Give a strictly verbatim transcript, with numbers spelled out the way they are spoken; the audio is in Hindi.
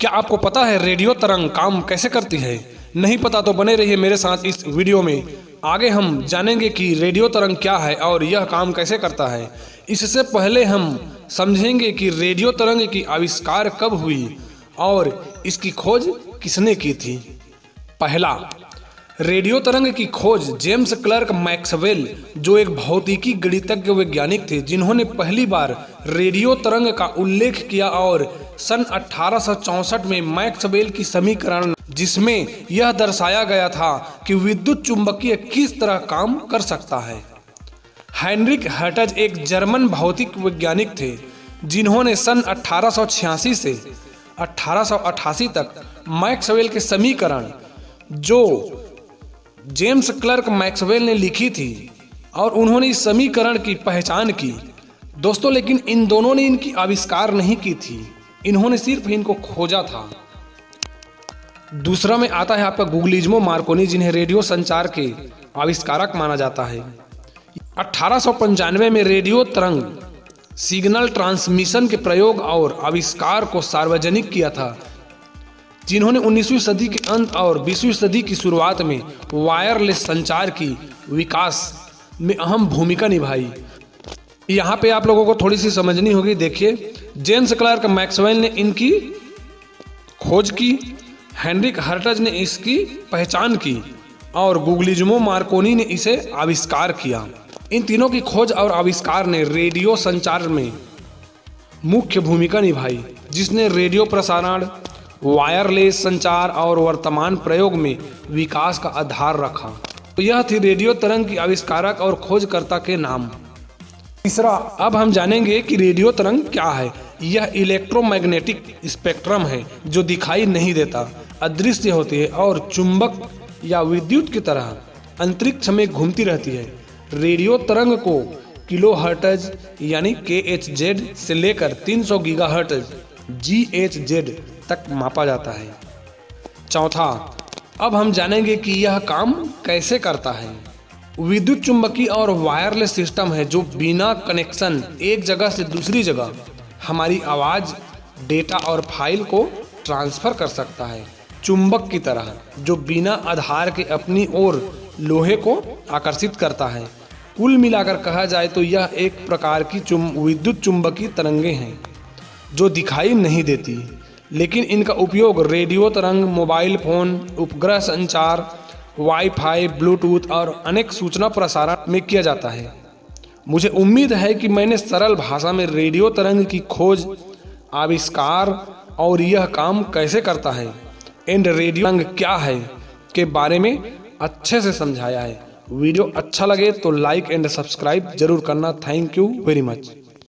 क्या आपको पता है रेडियो तरंग काम कैसे करती है? नहीं पता तो बने रहिए मेरे साथ इस वीडियो में। आगे हम जानेंगे कि रेडियो तरंग क्या है और यह काम कैसे करता है। इससे पहले हम समझेंगे कि रेडियो तरंग की आविष्कार कब हुई और इसकी खोज किसने की थी। पहला, रेडियो तरंग की खोज जेम्स क्लर्क मैक्सवेल, जो एक भौतिकी गणितज्ञ वैज्ञानिक थे, जिन्होंने पहली बार रेडियो तरंग का उल्लेख किया और सन अठारह सौ चौंसठ में मैक्सवेल की समीकरण, जिसमें यह दर्शाया गया था कि विद्युत चुंबकीय किस तरह काम कर सकता है। हाइनरिक हर्ट्ज एक जर्मन भौतिक वैज्ञानिक थे, जिन्होंने सन अठारह सौ छियासी से अठारह सौ अठासी तक मैक्सवेल के समीकरण, जो जेम्स क्लर्क मैक्सवेल ने लिखी थी, और उन्होंने इस समीकरण की पहचान की। दोस्तों, लेकिन इन दोनों ने इनकी आविष्कार नहीं की थी, इन्होंने सिर्फ इनको खोजा था। दूसरा में आता है आपका गुग्लिज़मो मार्कोनी, जिन्हें रेडियो संचार के आविष्कारक माना जाता है। अठारह सौ पंचानवे में रेडियो तरंग सिग्नल ट्रांसमिशन के प्रयोग और आविष्कार को सार्वजनिक किया था, जिन्होंने उन्नीसवीं सदी के अंत और बीसवीं सदी की शुरुआत में वायरलेस संचार की विकास में अहम भूमिका निभाई। यहाँ पे आप लोगों को थोड़ी सी समझनी होगी। देखिए, जेम्स क्लर्क मैक्सवेल ने इनकी खोज की, हेनरिक हर्ट्ज ने इसकी पहचान की और गुग्लिज़मो मार्कोनी ने इसे आविष्कार किया। इन तीनों की खोज और आविष्कार ने रेडियो संचार में मुख्य भूमिका निभाई, जिसने रेडियो प्रसारण, वायरलेस संचार और वर्तमान प्रयोग में विकास का आधार रखा। तो यह थी रेडियो तरंग की आविष्कारक और खोजकर्ता के नाम। तीसरा, अब हम जानेंगे कि रेडियो तरंग क्या है। यह इलेक्ट्रोमैग्नेटिक स्पेक्ट्रम है, जो दिखाई नहीं देता, अदृश्य होती है और चुंबक या विद्युत की तरह अंतरिक्ष में घूमती रहती है। रेडियो तरंग को किलो हर्ट्ज यानी के एच जेड से लेकर तीन सौ gigahertz G H Z तक मापा जाता है। चौथा, अब हम जानेंगे कि यह काम कैसे करता है। विद्युत चुंबकीय और वायरलेस सिस्टम है, जो बिना कनेक्शन एक जगह से दूसरी जगह हमारी आवाज़, डेटा और फाइल को ट्रांसफ़र कर सकता है, चुंबक की तरह, जो बिना आधार के अपनी ओर लोहे को आकर्षित करता है। कुल मिलाकर कहा जाए तो यह एक प्रकार की विद्युत चुंबकीय तरंगें हैं, जो दिखाई नहीं देती, लेकिन इनका उपयोग रेडियो तरंग, मोबाइल फ़ोन, उपग्रह संचार, वाईफाई, ब्लूटूथ और अनेक सूचना प्रसारण में किया जाता है। मुझे उम्मीद है कि मैंने सरल भाषा में रेडियो तरंग की खोज, आविष्कार और यह काम कैसे करता है एंड रेडियो तरंग क्या है के बारे में अच्छे से समझाया है। वीडियो अच्छा लगे तो लाइक एंड सब्सक्राइब जरूर करना। Thank you very much.